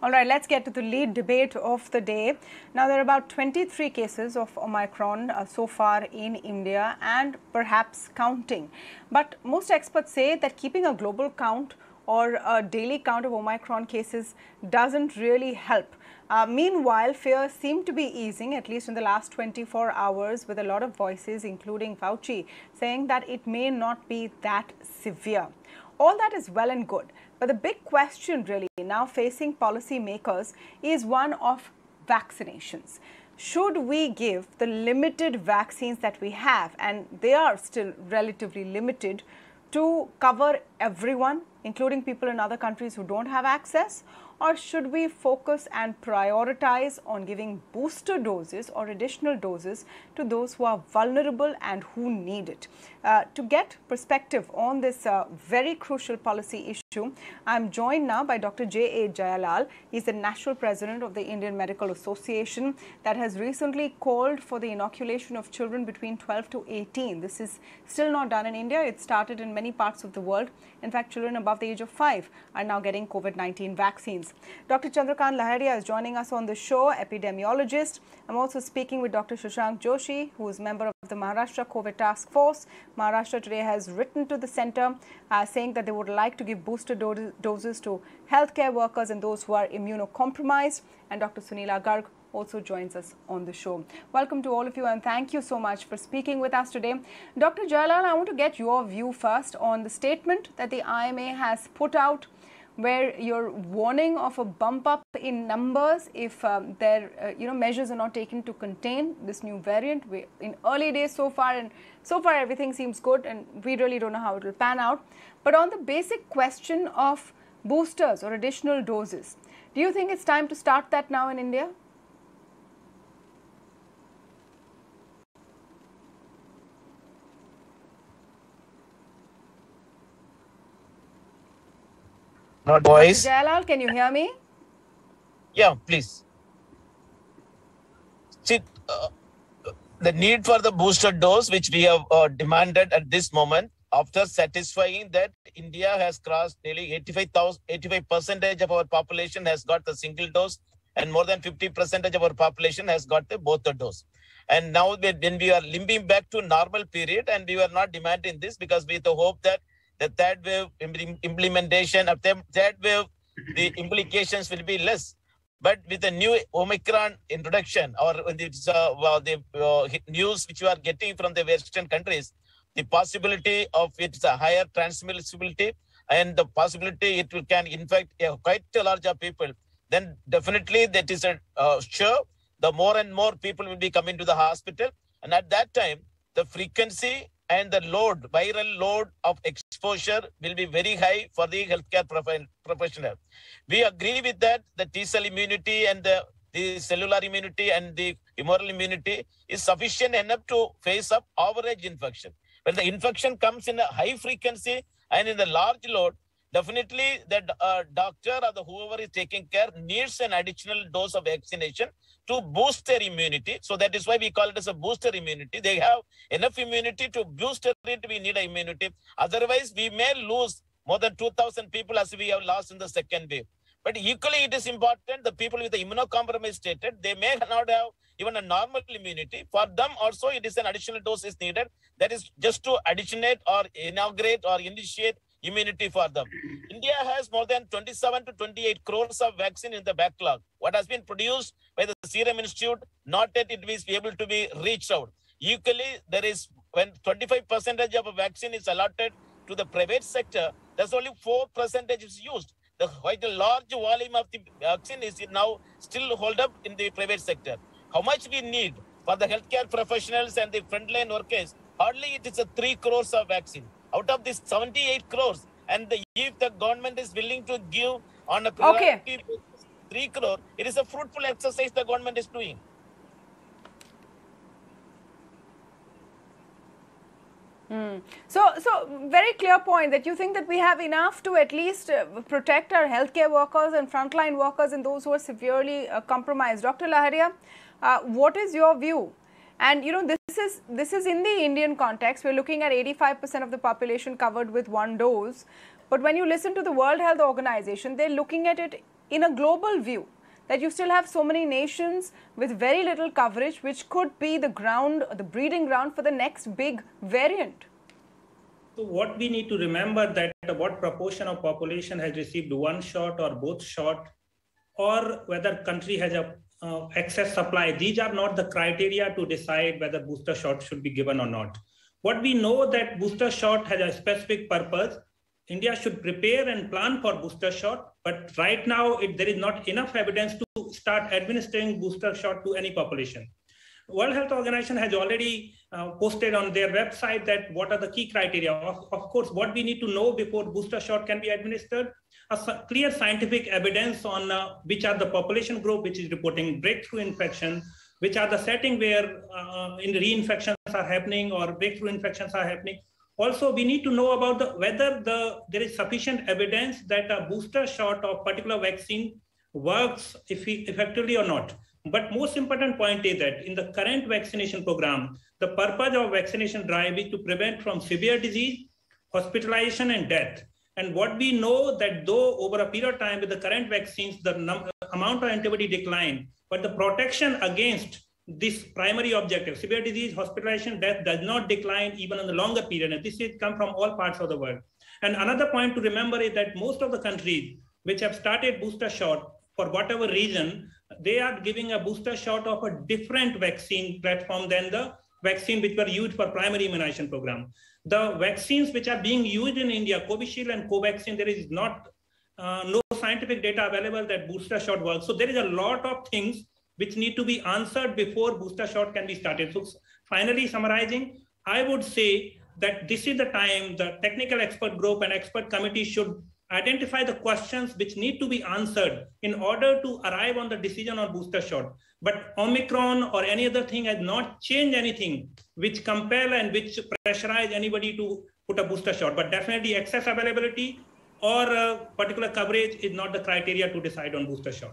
All right, let's get to the lead debate of the day. Now, there are about 23 cases of Omicron so far in India and perhaps counting. But most experts say that keeping a global count or a daily count of Omicron cases doesn't really help. Meanwhile, fears seem to be easing, at least in the last 24 hours, with a lot of voices, including Fauci, saying that it may not be that severe. All that is well and good, but the big question really now facing policymakers is one of vaccinations. Should we give the limited vaccines that we have, and they are still relatively limited, to cover everyone, including people in other countries who don't have access? Or should we focus and prioritize on giving booster doses or additional doses to those who are vulnerable and who need it? To get perspective on this very crucial policy issue, I'm joined now by Dr. J.A. Jayalal. He's the National President of the Indian Medical Association that has recently called for the inoculation of children between 12 to 18. This is still not done in India. It started in many parts of the world. In fact, children above the age of 5 are now getting COVID-19 vaccines. Dr. Chandrakant Lahariya is joining us on the show, epidemiologist. I'm also speaking with Dr. Shashank Joshi, who is a member of the Maharashtra COVID Task Force. Maharashtra Today has written to the centre saying that they would like to give booster doses to healthcare workers and those who are immunocompromised. And Dr. Sunila Garg also joins us on the show. Welcome to all of you and thank you so much for speaking with us today. Dr. Jayalal, I want to get your view first on the statement that the IMA has put out, where you're warning of a bump up in numbers if their measures are not taken to contain this new variant. We're in early days so far, and so far everything seems good and we really don't know how it will pan out. But on the basic question of boosters or additional doses, do you think it's time to start that now in India? Voice. Dr. Jayalal, can you hear me? Yeah, please. See, the need for the booster dose, which we have demanded at this moment, after satisfying that India has crossed nearly 85% of our population has got the single dose, and more than 50% of our population has got the both the dose. And now when we are limping back to normal period, and we were not demanding this because with the hope that the third wave implementation of the third wave, the implications will be less. But with the new Omicron introduction or the news which we are getting from the Western countries, the possibility of its higher transmissibility and the possibility it will can infect quite a large of people, then definitely that is a sure. The more and more people will be coming to the hospital. And at that time, the frequency and the load, viral load of exposure will be very high for the healthcare professional. We agree with that. The T-cell immunity and the cellular immunity and the humoral immunity is sufficient enough to face up average infection. When the infection comes in a high frequency and in a large load, definitely that doctor or the whoever is taking care needs an additional dose of vaccination to boost their immunity. So that is why we call it as a booster immunity. They have enough immunity to boost it. We need an immunity. Otherwise, we may lose more than 2,000 people as we have lost in the second wave. But equally, it is important the people with the immunocompromised status, they may not have even a normal immunity. For them also, it is an additional dose is needed. That is just to additionate or inaugurate or initiate immunity for them. India has more than 27 to 28 crores of vaccine in the backlog. What has been produced by the Serum Institute, not yet it is able to be reached out. Equally, there is when 25% of a vaccine is allotted to the private sector, there's only 4% is used. The quite a large volume of the vaccine is now still held up in the private sector. How much we need for the healthcare professionals and the frontline workers? Hardly it is a 3 crores of vaccine. Out of this 78 crores, and if the government is willing to give on a priority 3 crore, it is a fruitful exercise the government is doing. So very clear point that you think that we have enough to at least protect our healthcare workers and frontline workers and those who are severely compromised. Dr. Lahariya, what is your view? And you know, this is in the Indian context. We're looking at 85% of the population covered with one dose. But when you listen to the World Health Organization, they're looking at it in a global view, that you still have so many nations with very little coverage, which could be the ground, the breeding ground for the next big variant? So what we need to remember that what proportion of population has received one shot or both shot, or whether country has a excess supply. These are not the criteria to decide whether booster shot should be given or not. What we know that booster shot has a specific purpose. India should prepare and plan for booster shot, but right now there is not enough evidence to start administering booster shot to any population. World Health Organization has already posted on their website that what are the key criteria. Of course, what we need to know before booster shot can be administered, a clear scientific evidence on which are the population group which is reporting breakthrough infection, which are the setting where reinfections are happening or breakthrough infections are happening. Also, we need to know about whether there is sufficient evidence that a booster shot of particular vaccine works effectively or not. But most important point is that in the current vaccination program, the purpose of vaccination drive is to prevent from severe disease, hospitalization and death. And what we know that though over a period of time with the current vaccines, the amount of antibody decline, but the protection against this primary objective, severe disease, hospitalization, death does not decline even in the longer period. And this has come from all parts of the world. And another point to remember is that most of the countries which have started booster shot, for whatever reason, they are giving a booster shot of a different vaccine platform than the vaccine which were used for primary immunization program. The vaccines which are being used in India, Covishield and Covaxin, there is not no scientific data available that booster shot works. So there is a lot of things which need to be answered before booster shot can be started. So finally, summarizing, I would say that this is the time the technical expert group and expert committee should identify the questions which need to be answered in order to arrive on the decision on booster shot. But Omicron or any other thing has not changed anything which compel and which pressurize anybody to put a booster shot. But definitely access availability or particular coverage is not the criteria to decide on booster shot.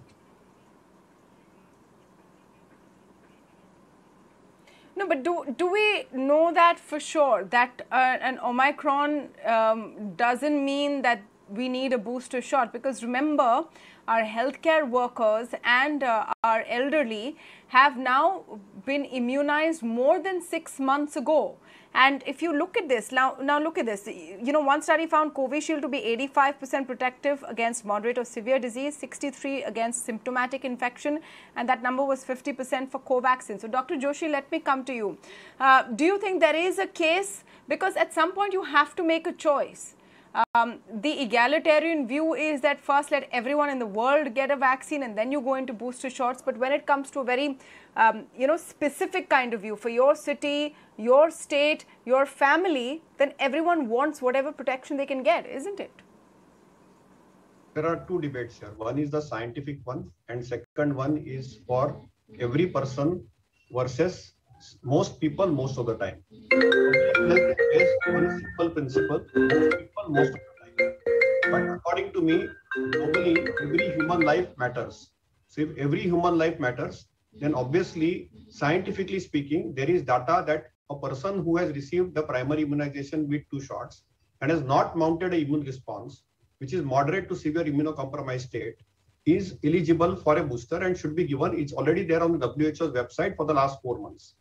No, but do we know that for sure, that an Omicron doesn't mean that we need a booster shot? Because remember, our healthcare workers and our elderly have now been immunized more than 6 months ago. And if you look at this, now look at this, you know, one study found Covishield to be 85% protective against moderate or severe disease, 63% against symptomatic infection, and that number was 50% for Covaxin. So Dr. Joshi, let me come to you. Do you think there is a case, because at some point you have to make a choice. The egalitarian view is that first let everyone in the world get a vaccine and then you go into booster shots. But when it comes to a very, specific kind of view for your city, your state, your family, then everyone wants whatever protection they can get, isn't it? There are two debates here. One is the scientific one and second one is for every person versus most people most of the time. Based on simple principle, people most of the time. But according to me, globally, every human life matters. So if every human life matters, then obviously, scientifically speaking, there is data that a person who has received the primary immunization with 2 shots and has not mounted an immune response, which is moderate to severe immunocompromised state, is eligible for a booster and should be given. It's already there on the WHO's website for the last 4 months.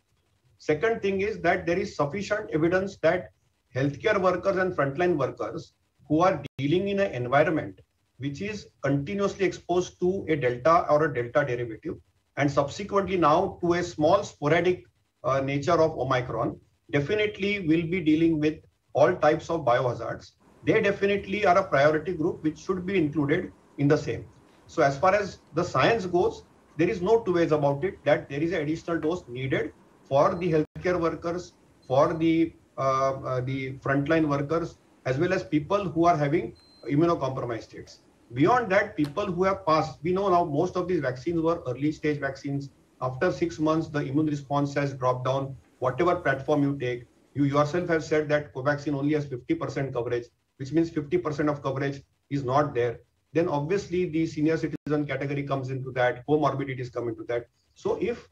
Second thing is that there is sufficient evidence that healthcare workers and frontline workers who are dealing in an environment which is continuously exposed to a delta or a delta derivative and subsequently now to a small sporadic nature of Omicron, definitely will be dealing with all types of biohazards. They definitely are a priority group which should be included in the same. So as far as the science goes, there is no two ways about it that there is an additional dose needed for the healthcare workers, for the frontline workers, as well as people who are having immunocompromised states. Beyond that, people who have passed, we know now most of these vaccines were early stage vaccines. After 6 months, the immune response has dropped down. Whatever platform you take, you yourself have said that Covaxin only has 50% coverage, which means 50% of coverage is not there. Then obviously the senior citizen category comes into that, comorbidities come into that. So if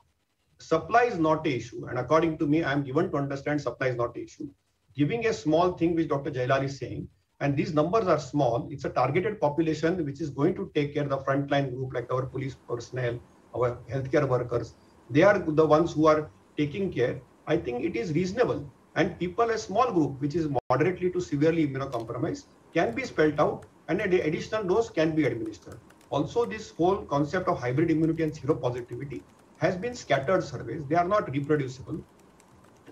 supply is not an issue, and according to me, I'm given to understand supply is not an issue, giving a small thing which Dr. Jayalal is saying, And these numbers are small. It's a targeted population which is going to take care of the frontline group, like our police personnel, our healthcare workers. They are the ones who are taking care. I think it is reasonable. And people, a small group, which is moderately to severely immunocompromised, can be spelled out, and an additional dose can be administered. Also, this whole concept of hybrid immunity and seropositivity has been scattered surveys. They are not reproducible.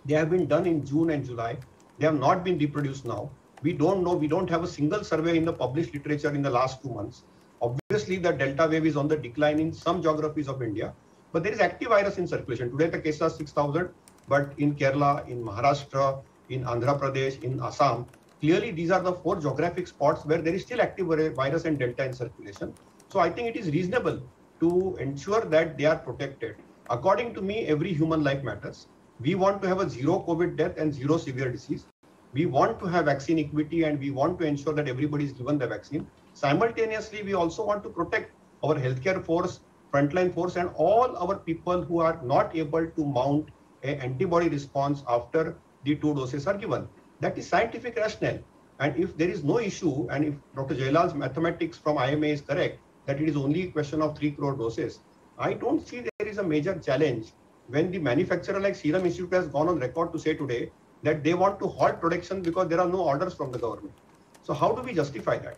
They have been done in June and July. They have not been reproduced now. We don't know. We don't have a single survey in the published literature in the last 2 months. Obviously, the Delta wave is on the decline in some geographies of India, but there is active virus in circulation. Today, the cases are 6,000, but in Kerala, in Maharashtra, in Andhra Pradesh, in Assam, clearly these are the 4 geographic spots where there is still active virus and Delta in circulation. So I think it is reasonable to ensure that they are protected. According to me, every human life matters. We want to have a zero COVID death and zero severe disease. We want to have vaccine equity, and we want to ensure that everybody is given the vaccine. Simultaneously, we also want to protect our healthcare force, frontline force, and all our people who are not able to mount an antibody response after the 2 doses are given. That is scientific rationale. And if there is no issue, and if Dr. Jayalal's mathematics from IMA is correct, that it is only a question of 3 crore doses, I don't see there is a major challenge when the manufacturer like Serum Institute has gone on record to say today that they want to halt production because there are no orders from the government. So how do we justify that?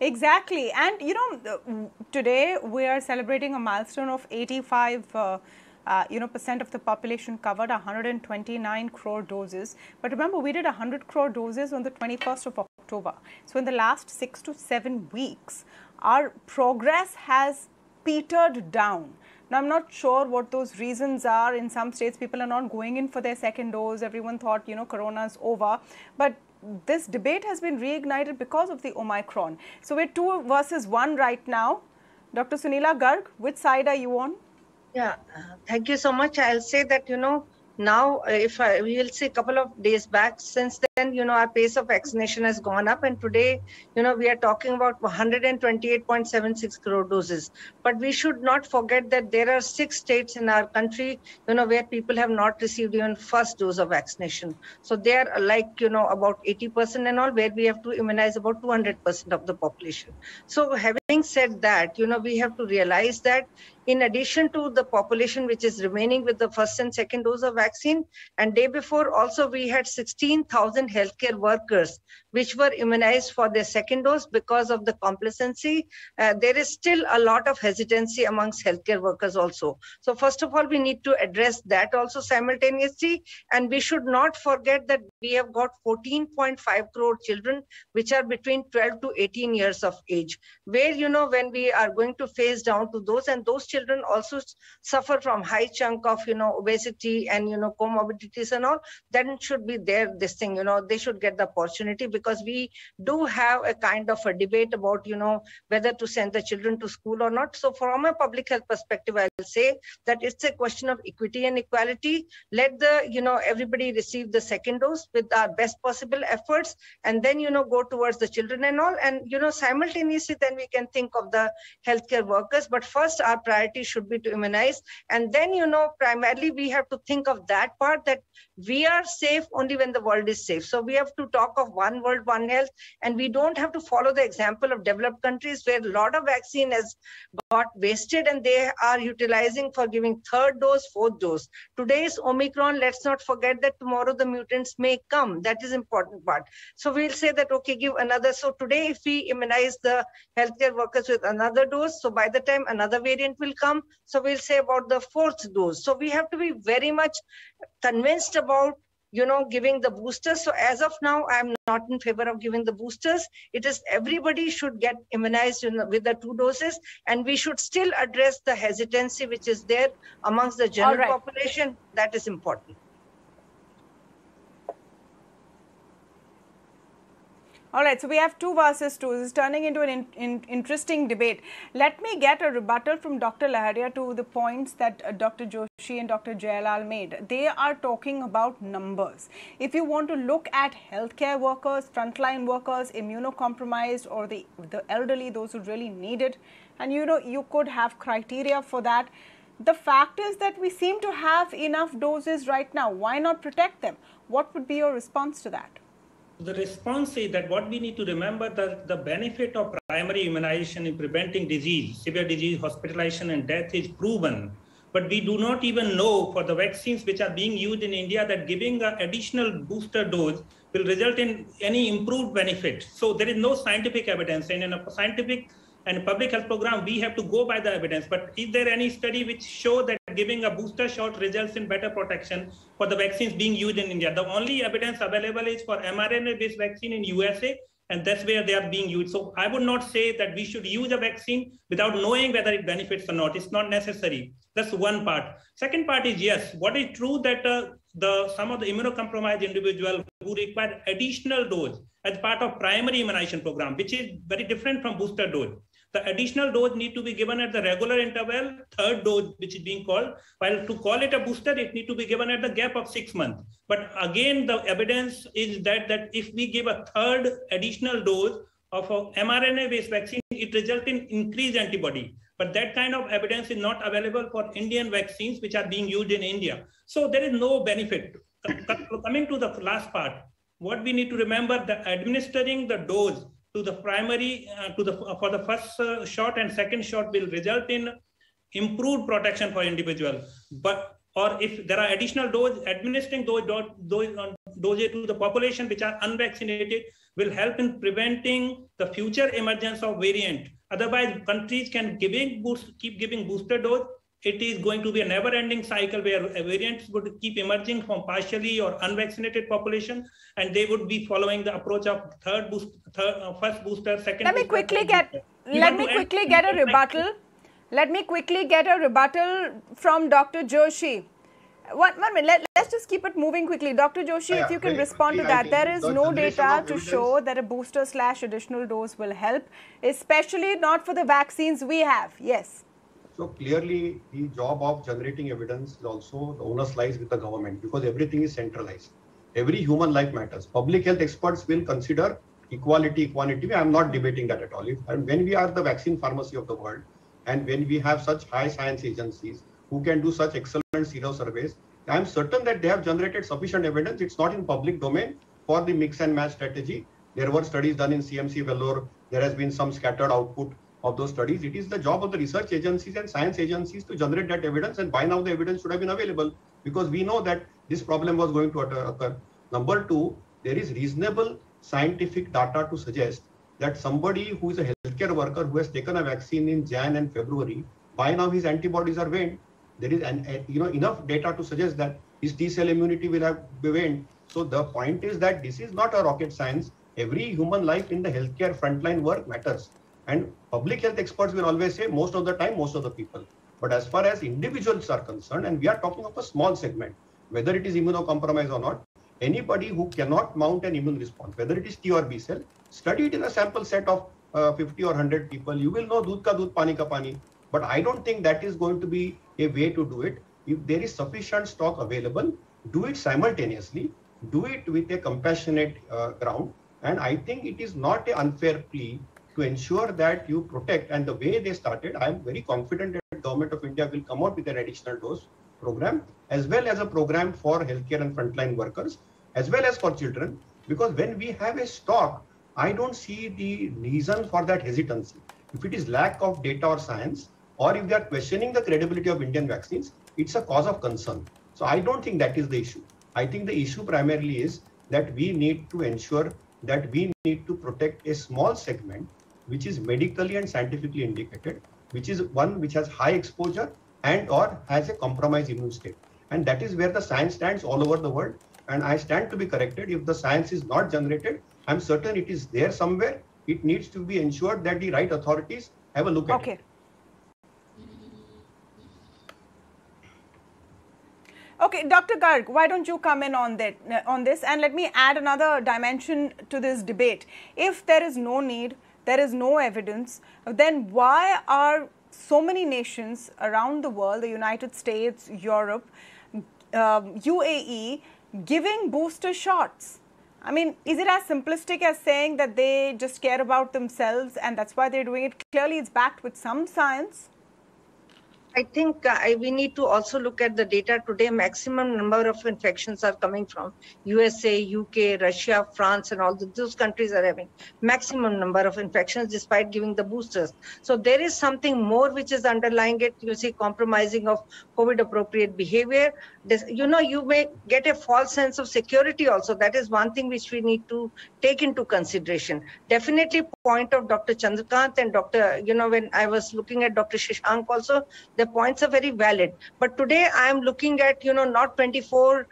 Exactly. And you know, today we are celebrating a milestone of 85% of the population covered, 129 crore doses. But remember, we did 100 crore doses on the 21st of October. So in the last 6 to 7 weeks, our progress has petered down. Now, I'm not sure what those reasons are. In some states, people are not going in for their 2nd dose. Everyone thought, you know, Corona's over. But this debate has been reignited because of the Omicron. So we're 2 versus 1 right now. Dr. Sunila Garg, which side are you on? Yeah, thank you so much. I'll say that, you know, now we will see a couple of days back. Since then, you know, our pace of vaccination has gone up. And today, you know, we are talking about 128.76 crore doses. But we should not forget that there are 6 states in our country, you know, where people have not received even first dose of vaccination. So they are like, you know, about 80% and all, where we have to immunize about 200% of the population. So having said that, you know, we have to realize that in addition to the population which is remaining with the 1st and 2nd dose of vaccine, and day before also we had 16,000 healthcare workers which were immunized for their 2nd dose because of the complacency. There is still a lot of hesitancy amongst healthcare workers also. So first of all, we need to address that also simultaneously, and we should not forget that we have got 14.5 crore children which are between 12 to 18 years of age, where, you know, when we are going to phase down to those, and those children also suffer from high chunk of, you know, obesity and, you know, comorbidities and all, then should be there this thing, you know, they should get the opportunity, because we do have a kind of a debate about, you know, whether to send the children to school or not. So from a public health perspective, I'll say that it's a question of equity and equality. Let the, you know, everybody receive the 2nd dose with our best possible efforts, and then, you know, go towards the children and all. And, you know, simultaneously, then we can think of the healthcare workers. But first, our priority should be to immunize. And then, you know, primarily we have to think of that part, that we are safe only when the world is safe. So we have to talk of one world, one health, and we don't have to follow the example of developed countries where a lot of vaccine has got wasted and they are utilizing for giving 3rd dose, 4th dose. Today's Omicron, let's not forget that tomorrow the mutants may come. That is important part. So we'll say that, okay, give another. So today, if we immunize the healthcare workers with another dose, so by the time another variant will come, so we'll say about the 4th dose. So we have to be very much convinced about, you know, giving the boosters. So as of now, I'm not in favor of giving the boosters. It is everybody should get immunized with the 2 doses, and we should still address the hesitancy which is there amongst the general population. That is important. All right, so we have 2 versus 2. This is turning into an interesting debate. Let me get a rebuttal from Dr. Lahariya to the points that Dr. Joshi and Dr. Jayalal made. They are talking about numbers. If you want to look at healthcare workers, frontline workers, immunocompromised, or the elderly, those who really need it, and you know, you could have criteria for that. The fact is that we seem to have enough doses right now. Why not protect them? What would be your response to that? The response is that what we need to remember that the benefit of primary immunization in preventing disease, severe disease, hospitalization and death is proven. But we do not even know for the vaccines which are being used in India that giving an additional booster dose will result in any improved benefit. So there is no scientific evidence. And in a scientific and public health program, we have to go by the evidence. But is there any study which show that giving a booster shot results in better protection for the vaccines being used in India? The only evidence available is for mRNA-based vaccine in USA, and that's where they are being used. So I would not say that we should use a vaccine without knowing whether it benefits or not. It's not necessary. That's one part. Second part is, yes, what is true that some of the immunocompromised individuals who require additional dose as part of primary immunization program, which is very different from booster dose. The additional dose need to be given at the regular interval, third dose, which is being called. While to call it a booster, it need to be given at the gap of 6 months. But again, the evidence is that if we give a third additional dose of a mRNA-based vaccine, it results in increased antibody. But that kind of evidence is not available for Indian vaccines, which are being used in India. So there is no benefit. Coming to the last part, what we need to remember, that administering the dose to the primary, for the first shot and second shot will result in improved protection for individual. But, or if there are additional doses, administering those doses to the population which are unvaccinated will help in preventing the future emergence of variant. Otherwise, countries can keep giving booster dose. It is going to be a never-ending cycle where variants would keep emerging from partially or unvaccinated population, and they would be following the approach of first booster, second. Let me quickly get a rebuttal from Dr. Joshi. One minute. Let's just keep it moving quickly, Dr. Joshi. If you can respond to that, there is no data to show that a booster/additional dose will help, especially not for the vaccines we have. Yes. So clearly, the job of generating evidence is also the onus lies with the government, because everything is centralized. Every human life matters. Public health experts will consider equality, quantity. I am not debating that at all. And when we are the vaccine pharmacy of the world, and when we have such high science agencies who can do such excellent sero surveys, I am certain that they have generated sufficient evidence. It's not in public domain for the mix and match strategy. There were studies done in CMC Vellore. There has been some scattered output of those studies. It is the job of the research agencies and science agencies to generate that evidence, and by now the evidence should have been available, because we know that this problem was going to occur. Number two, there is reasonable scientific data to suggest that somebody who is a healthcare worker who has taken a vaccine in Jan and February, by now his antibodies are waned. There is enough data to suggest that his T-cell immunity will have waned. So the point is that this is not a rocket science. Every human life in the healthcare frontline work matters. And public health experts will always say most of the time, most of the people. But as far as individuals are concerned, and we are talking of a small segment, whether it is immunocompromised or not, anybody who cannot mount an immune response, whether it is T or B cell, study it in a sample set of 50 or 100 people. You will know doodh ka doodh, pani ka pani. But I don't think that is going to be a way to do it. If there is sufficient stock available, do it simultaneously, do it with a compassionate ground. And I think it is not an unfair plea to ensure that you protect. And the way they started, I am very confident that the government of India will come out with an additional dose program, as well as a program for healthcare and frontline workers, as well as for children. Because when we have a stock, I don't see the reason for that hesitancy. If it is lack of data or science, or if they are questioning the credibility of Indian vaccines, it's a cause of concern. So I don't think that is the issue. I think the issue primarily is that we need to ensure that we need to protect a small segment which is medically and scientifically indicated, which is one which has high exposure and or has a compromised immune state. And that is where the science stands all over the world. And I stand to be corrected. If the science is not generated, I'm certain it is there somewhere. It needs to be ensured that the right authorities have a look at it. Okay, Dr. Garg, why don't you come in on that, on this? And let me add another dimension to this debate. If there is no need, there is no evidence, then why are so many nations around the world, the United States, Europe, UAE, giving booster shots? I mean, is it as simplistic as saying that they just care about themselves and that's why they're doing it? Clearly, it's backed with some science. I think we need to also look at the data today. Maximum number of infections are coming from USA, UK, Russia, France, and all those countries are having maximum number of infections despite giving the boosters. So there is something more which is underlying it. You see compromising of COVID-appropriate behavior. You know, you may get a false sense of security also. That is one thing which we need to take into consideration. Definitely point of Dr. Chandrakant and Dr., you know, when I was looking at Dr. Shashank also, the points are very valid. But today I am looking at, you know, not 24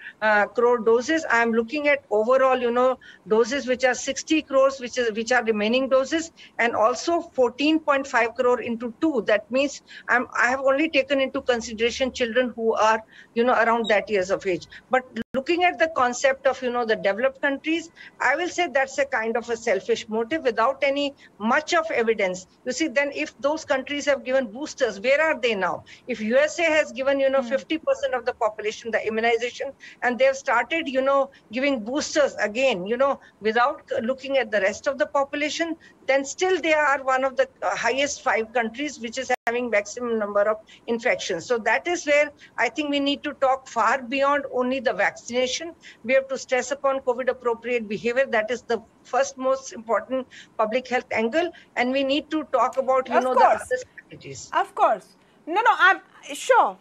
crore doses. I am looking at overall, you know, doses which are 60 crores, which are remaining doses, and also 14.5 crore into 2. That means I have only taken into consideration children who are, you know, around that years of age. But looking at the concept of, you know, the developed countries, I will say that's a kind of a selfish motive without any much of evidence. You see, then if those countries have given boosters, where are they now? If USA has given, you know, 50% of the population the immunization, and they've started, you know, giving boosters again, you know, without looking at the rest of the population, then still they are one of the highest 5 countries which is having maximum number of infections. So that is where I think we need to talk far beyond only the vaccination. We have to stress upon COVID-appropriate behavior. That is the first most important public health angle. And we need to talk about, you know, the other strategies. Of course. No, I'm sure.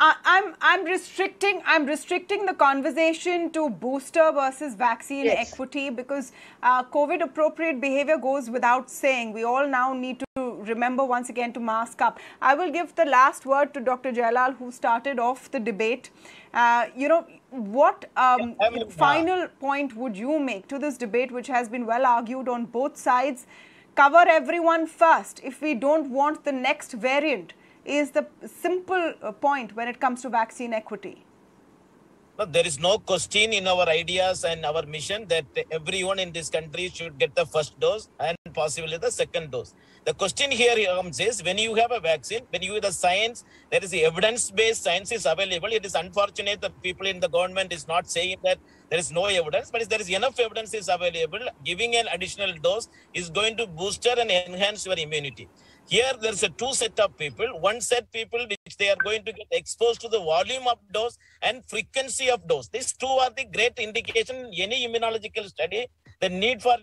I'm restricting the conversation to booster versus vaccine equity, because COVID appropriate behavior goes without saying. We all now need to remember once again to mask up. I will give the last word to Dr. Jayalal, who started off the debate. You know, what final point would you make to this debate, which has been well argued on both sides? Cover everyone first if we don't want the next variant is the simple point when it comes to vaccine equity. No, there is no question in our ideas and our mission that everyone in this country should get the first dose and possibly the second dose. The question here comes is, when you have a vaccine, when you have the science, there is the evidence-based science is available. It is unfortunate that people in the government is not saying that there is no evidence, but if there is enough evidence is available, giving an additional dose is going to boost and enhance your immunity. Here, there's a two set of people. One set people, which they are going to get exposed to the volume of dose and frequency of dose. These two are the great indication in any immunological study. The need for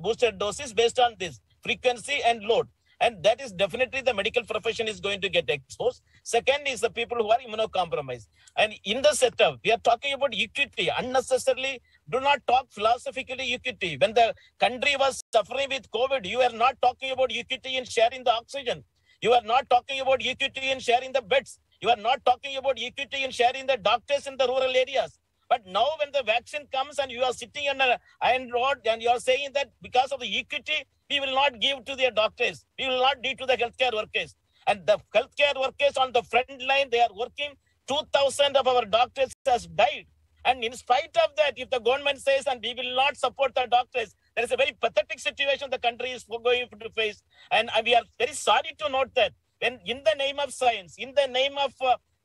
booster doses based on this frequency and load. And that is definitely the medical profession is going to get exposed. Second is the people who are immunocompromised. And in the setup, we are talking about equity. Unnecessarily, do not talk philosophically equity. When the country was suffering with COVID, you are not talking about equity in sharing the oxygen. You are not talking about equity in sharing the beds. You are not talking about equity in sharing the doctors in the rural areas. But now when the vaccine comes and you are sitting on an iron rod and you are saying that because of the equity, we will not give to their doctors. We will not give to the healthcare workers. And the healthcare workers on the front line, they are working. 2,000 of our doctors has died. And in spite of that, if the government says, and we will not support the doctors, there is a very pathetic situation the country is going to face. And we are very sorry to note that when in the name of science, in the name of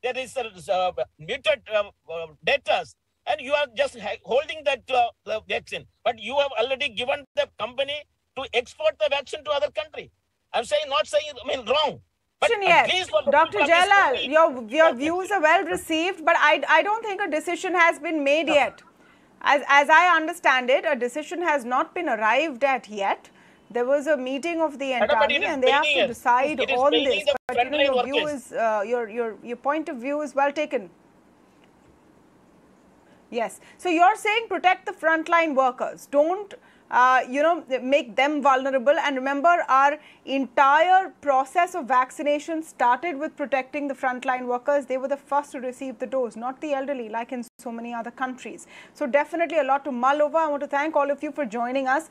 there is muted data, and you are just holding that the vaccine. But you have already given the company to export the vaccine to other country. I'm saying, not saying, I mean, wrong. But yes, Dr. Jayalal, your views are well received, but I don't think a decision has been made yet. As I understand it, a decision has not been arrived at yet. There was a meeting of the entity, and they have to decide on this. But you know, your view is, your point of view is well taken. Yes. So you're saying protect the frontline workers. Don't you know, make them vulnerable. And remember, our entire process of vaccination started with protecting the frontline workers. They were the first to receive the dose, not the elderly, like in so many other countries. So definitely a lot to mull over. I want to thank all of you for joining us.